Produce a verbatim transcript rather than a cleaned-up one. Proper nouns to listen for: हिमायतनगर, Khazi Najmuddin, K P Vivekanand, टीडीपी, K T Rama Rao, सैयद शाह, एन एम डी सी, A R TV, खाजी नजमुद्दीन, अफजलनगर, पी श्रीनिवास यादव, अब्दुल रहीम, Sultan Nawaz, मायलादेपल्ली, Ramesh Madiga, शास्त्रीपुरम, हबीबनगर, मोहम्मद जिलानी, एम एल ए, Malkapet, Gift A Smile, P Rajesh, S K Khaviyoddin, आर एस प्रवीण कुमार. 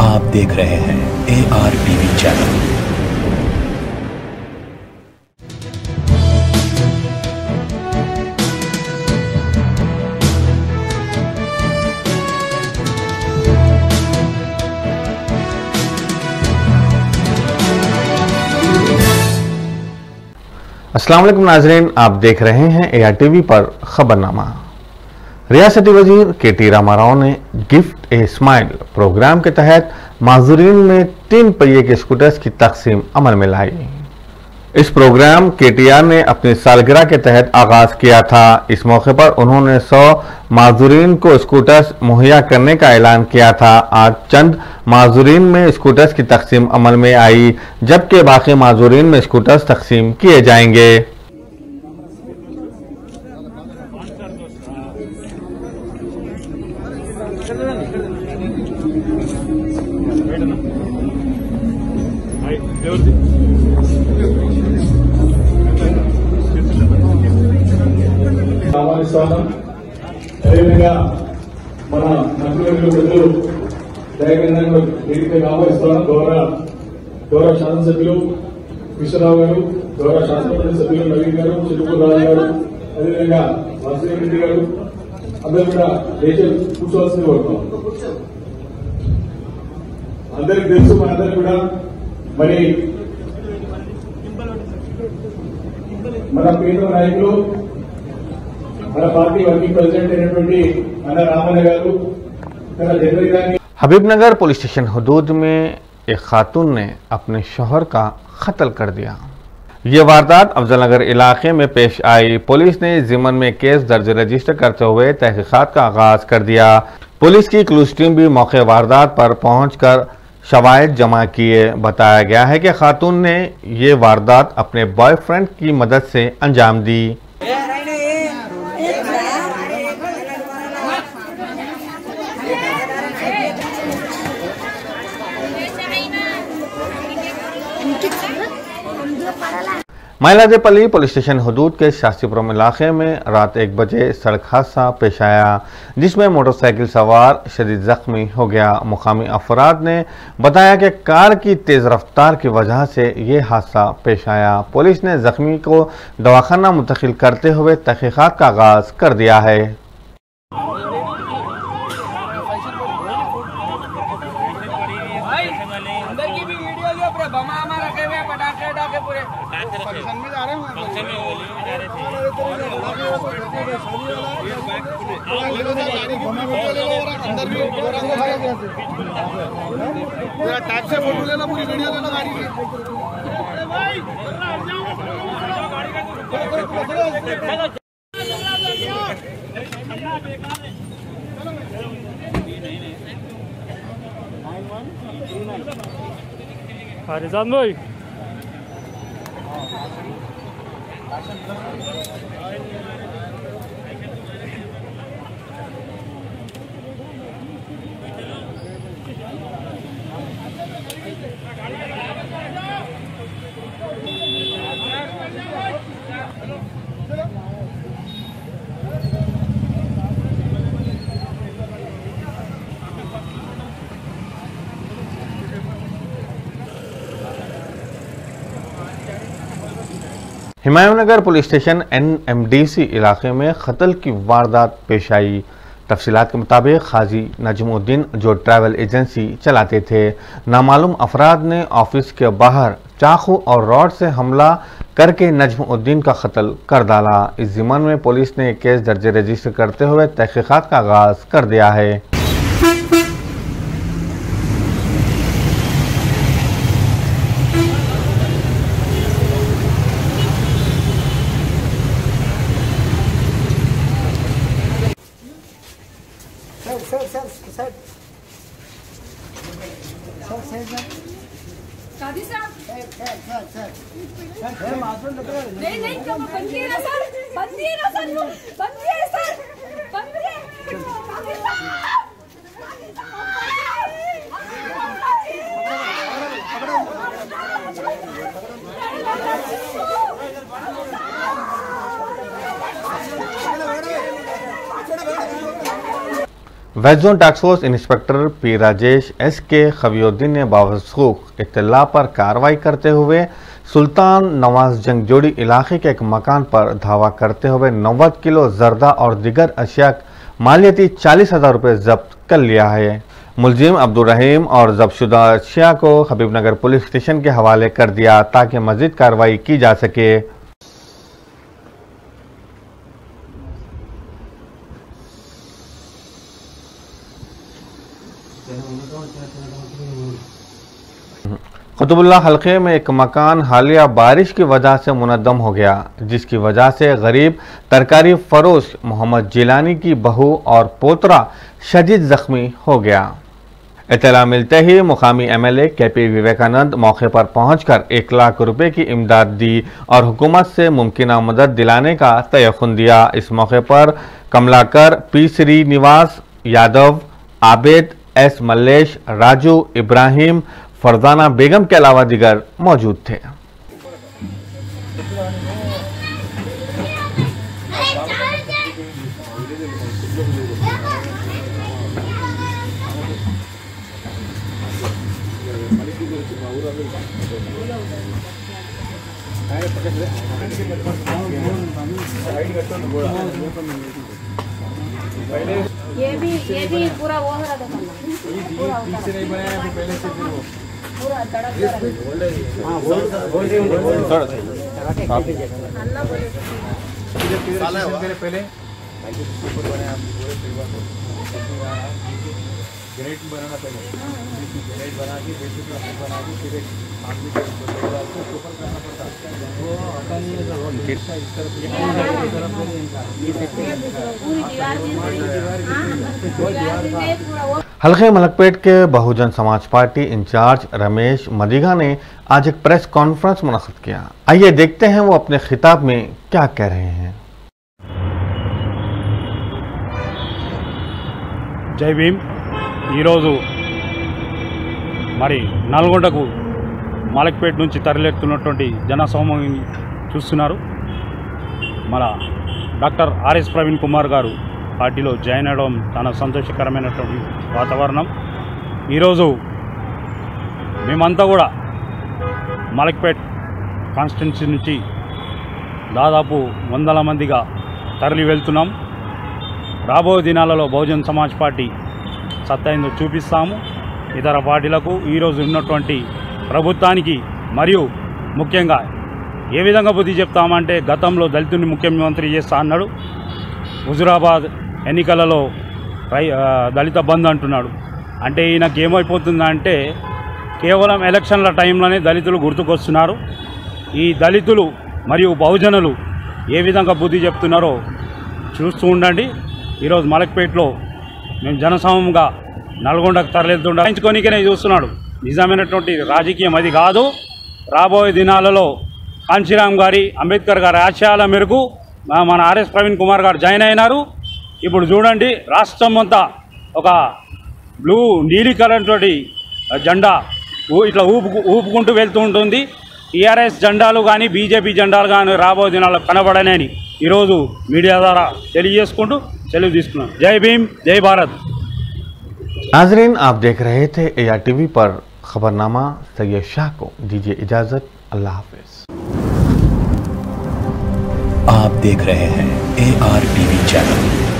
आप देख रहे हैं ए आर टीवी चैनल। अस्सलाम वालेकुम नाजरीन, आप देख रहे हैं ए आर टीवी पर खबरनामा। रियासती वजीर के टी रामा राव ने गिफ्ट ए स्माइल प्रोग्राम के तहत माजूरीन में तीन पहिए के स्कूटर्स की तकसीम अमल में लाई। इस प्रोग्राम के टी आर ने अपनी सालगिरह के तहत आगाज किया था। इस मौके पर उन्होंने सौ माजूरीन को स्कूटर्स मुहैया करने का ऐलान किया था। आज चंद माजूरीन में स्कूटर्स की तकसीम अमल में आई, जबकि बाकी माजूरीन में स्कूटर्स तकसीम किए जाएंगे। మన మంత్రులు దయగంగా టీడీపీ రామేశ్వరరావు గౌరవ గౌరవ శాసనసభ్యులు కృష్ణరావు గారు, గౌరవ శాసనసభ్యులు సభ్యులు నవీన్ గారు, చిరుకురావు గారు, అదేవిధంగా వాసుదేవి రెడ్డి గారు, అందరూ కూడా లేచి కూర్చోవాల్సింది కోరుతున్నాం। అందరికి తెలుసు, మనందరూ కూడా మరి మన పేద నాయకులు మన పార్టీ వర్కింగ్ ప్రెసిడెంట్ అయినటువంటి మన రామన్న గారు తన జనవరి हबीबनगर पुलिस स्टेशन हदूद में एक खातून ने अपने शोहर का कत्ल कर दिया। ये वारदात अफजलनगर इलाके में पेश आई। पुलिस ने जिमन में केस दर्ज रजिस्टर करते हुए तहकीकात का आगाज कर दिया। पुलिस की क्लूज टीम भी मौके वारदात पर पहुंचकर शवाहिद जमा किए। बताया गया है कि खातून ने ये वारदात अपने बॉयफ्रेंड की मदद से अंजाम दी। मायलादेपल्ली पुलिस स्टेशन हदूद के शास्त्रीपुरम इलाके में रात एक बजे सड़क हादसा पेश आया, जिसमें मोटरसाइकिल सवार शदीद जख्मी हो गया। मुकामी अफराद ने बताया कि कार की तेज़ रफ्तार की वजह से ये हादसा पेश आया। पुलिस ने जख्मी को दवाखाना मुंतकिल करते हुए तहकीकात का आगाज कर दिया है। हरिजान भाई हिमायतनगर police station एन एम डी सी I इलाके में कत्ल की वारदात पेश आई। तफसीलात के मुताबिक खाजी नजमुद्दीन, जो ट्रैवल एजेंसी चलाते थे, नामालूम अफराद ने ऑफिस के बाहर चाकू और रॉड से हमला करके नजमुद्दीन का कत्ल कर डाला। इस ज़िम्मन में पुलिस ने केस दर्ज रजिस्टर करते हुए तहकीकात का आगाज़ कर दिया है। West zone task force inspector P Rajesh S K Khaviyuddin ने बावसूख इत्तला पर कार्रवाई करते हुए सुल्तान नवाज जंगजोड़ी इलाके के एक मकान पर धावा करते हुए नब्बे किलो जर्दा और दिगर अशिया मालियती चालीस हज़ार रुपये जब्त कर लिया है। मुलजिम अब्दुल रहीम और जब्तशुदा अशिया को हबीबनगर पुलिस स्टेशन के हवाले कर दिया ताकि मजीद कार्रवाई की जा सके। कुतुबुल्ला हलके में एक मकान हालिया बारिश की वजह से मुनदम हो गया, जिसकी वजह से गरीब तरकारी फरोश मोहम्मद जिलानी की बहू और पोतरा शदीद जख्मी हो गया। इतला मिलते ही मुकामी एम एल ए के पी विवेकानंद मौके पर पहुंचकर एक लाख रुपए की इमदाद दी और हुकूमत से मुमकिना मदद दिलाने का तयफुन दिया। इस मौके पर कमलाकर, पी श्रीनिवास यादव, आबेद, एस मलेश, राजू, इब्राहिम, फरजाना बेगम के अलावा दिगर मौजूद थे। ये भी ये भी पूरा वो हो रहा था, पीछे नहीं बनाया वो पहले से फिर वो पूरा तड़क रहा है। हां बोल बोल रही हूं थोड़ा सा अल्लाह बोले साला पहले पहले ऊपर बनाया पूरे परिवार को ग्रेट बनाना पहले ग्रेट बना के बेसिक बना के फिर आदमी को ऊपर करना पड़ता है। वो आता नहीं है वो किसका इस तरफ ये तरफ ये पूरी दीवार दीवार हल्के मलकपेट के बहुजन समाज पार्टी इंचार्ज रमेश मदिगा ने आज एक प्रेस कॉन्फ्रेंस मुनक़िद किया। आइए देखते हैं वो अपने खिताब में क्या कह रहे हैं। जय भीम। मरी नलगोंडकु मलकपेट नुंची तरलिस्तुन्नटुवंटि जनसमूहान्नि चूस्तुन्नारु। मन doctor आर एस प्रवीण कुमार garu పార్టీలో జాయిన్ అవడం చాలా సంతోషకరమైనటువంటి వాతావరణం। ఈరోజు మేమంతా కూడా మలక్పేట్ కాన్స్టిట్యున్సీ నుంచి దాదాపు వందల మందిగా తరలి వెళ్తున్నాం। రాబో దినాలలో బహుజన్ సమాజ్ పార్టీ సత్తాయిందో చూపిస్తాము ఇతర పార్టీలకు। ఈరోజు ఉన్నటువంటి ప్రభుత్వానికి మరియు ముఖ్యంగా ఏ విధంగా బుద్ధి చెప్తామంటే గతంలో దళితుని ముఖ్యమంత్రి చేస్తా అన్నాడు, హుజురాబాద్ ఎన్నికలలో దళిత బంద్ అంటున్నాడు। అంటే ఈయనకు ఏమైపోతుందంటే కేవలం ఎలక్షన్ల టైంలోనే దళితులు గుర్తుకొస్తున్నారు। ఈ దళితులు మరియు బహుజనులు ఏ విధంగా బుద్ధి చెప్తున్నారో చూస్తూ ఉండండి। ఈరోజు మలక్పేటలో మేము జనసమూహంగా నల్గొండకు తరలిస్తుండ ఎంచుకొనికనే చూస్తున్నాడు। నిజమైనటువంటి రాజకీయం అది కాదు। రాబోయే దినాలలో కాంచీరామ్ గారి అంబేద్కర్ గారి ఆశయాల మేరకు మన ఆర్ఎస్ ప్రవీణ్ కుమార్ గారు జాయిన్ అయినారు। ఇప్పుడు చూడండి రాష్ట్రం అంతా ఒక బ్లూ నీలి కలర్ తోటి జెండా ఇట్లా ఊపు ఊపుకుంటూ వెళ్తూ ఉంటుంది। టీఆర్ఎస్ జెండాలు కానీ బీజేపీ జెండాలు కానీ రాబోయే దినాల్లో కనబడనని ఈరోజు మీడియా ద్వారా తెలియజేసుకుంటూ సెలవు తీసుకున్నాను। జై భీమ్, జై భారత్। नाज़रीन, आप देख रहे थे ए आर टीवी पर खबरनामा। सैयद शाह को दीजिए इजाज़त। अल्लाह हाफिज़। आप देख रहे हैं ए आर टीवी चैनल।